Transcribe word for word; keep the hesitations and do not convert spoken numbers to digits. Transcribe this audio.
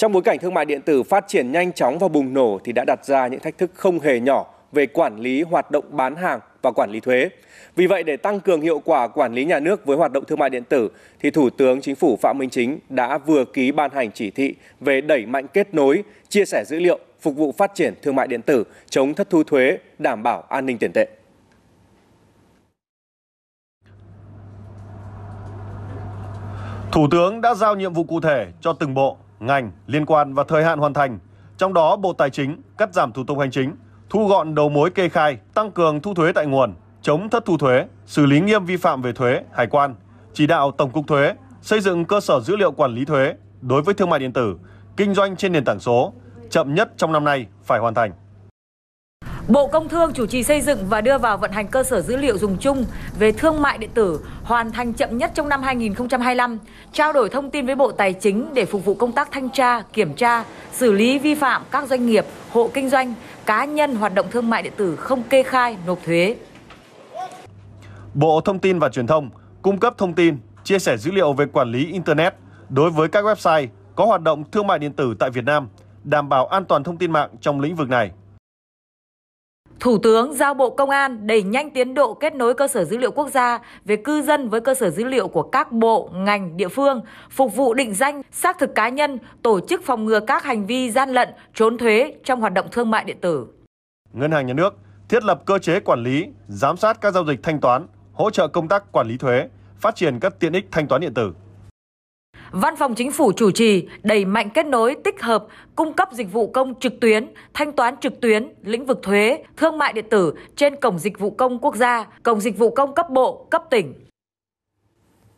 Trong bối cảnh thương mại điện tử phát triển nhanh chóng và bùng nổ thì đã đặt ra những thách thức không hề nhỏ về quản lý hoạt động bán hàng và quản lý thuế. Vì vậy, để tăng cường hiệu quả quản lý nhà nước với hoạt động thương mại điện tử, thì Thủ tướng Chính phủ Phạm Minh Chính đã vừa ký ban hành chỉ thị về đẩy mạnh kết nối, chia sẻ dữ liệu, phục vụ phát triển thương mại điện tử, chống thất thu thuế, đảm bảo an ninh tiền tệ. Thủ tướng đã giao nhiệm vụ cụ thể cho từng bộ, ngành liên quan và thời hạn hoàn thành. Trong đó, Bộ Tài chính cắt giảm thủ tục hành chính, thu gọn đầu mối kê khai, tăng cường thu thuế tại nguồn, chống thất thu thuế, xử lý nghiêm vi phạm về thuế, hải quan, chỉ đạo Tổng cục Thuế xây dựng cơ sở dữ liệu quản lý thuế đối với thương mại điện tử, kinh doanh trên nền tảng số, chậm nhất trong năm nay phải hoàn thành. Bộ Công Thương chủ trì xây dựng và đưa vào vận hành cơ sở dữ liệu dùng chung về thương mại điện tử, hoàn thành chậm nhất trong năm hai nghìn không trăm hai mươi lăm, trao đổi thông tin với Bộ Tài chính để phục vụ công tác thanh tra, kiểm tra, xử lý vi phạm các doanh nghiệp, hộ kinh doanh, cá nhân hoạt động thương mại điện tử không kê khai, nộp thuế. Bộ Thông tin và Truyền thông cung cấp thông tin, chia sẻ dữ liệu về quản lý Internet đối với các website có hoạt động thương mại điện tử tại Việt Nam, đảm bảo an toàn thông tin mạng trong lĩnh vực này. Thủ tướng giao Bộ Công an đẩy nhanh tiến độ kết nối cơ sở dữ liệu quốc gia về cư dân với cơ sở dữ liệu của các bộ, ngành, địa phương, phục vụ định danh, xác thực cá nhân, tổ chức phòng ngừa các hành vi gian lận, trốn thuế trong hoạt động thương mại điện tử. Ngân hàng Nhà nước thiết lập cơ chế quản lý, giám sát các giao dịch thanh toán, hỗ trợ công tác quản lý thuế, phát triển các tiện ích thanh toán điện tử. Văn phòng Chính phủ chủ trì đẩy mạnh kết nối tích hợp, cung cấp dịch vụ công trực tuyến, thanh toán trực tuyến, lĩnh vực thuế, thương mại điện tử trên Cổng Dịch vụ Công Quốc gia, Cổng Dịch vụ Công cấp bộ, cấp tỉnh.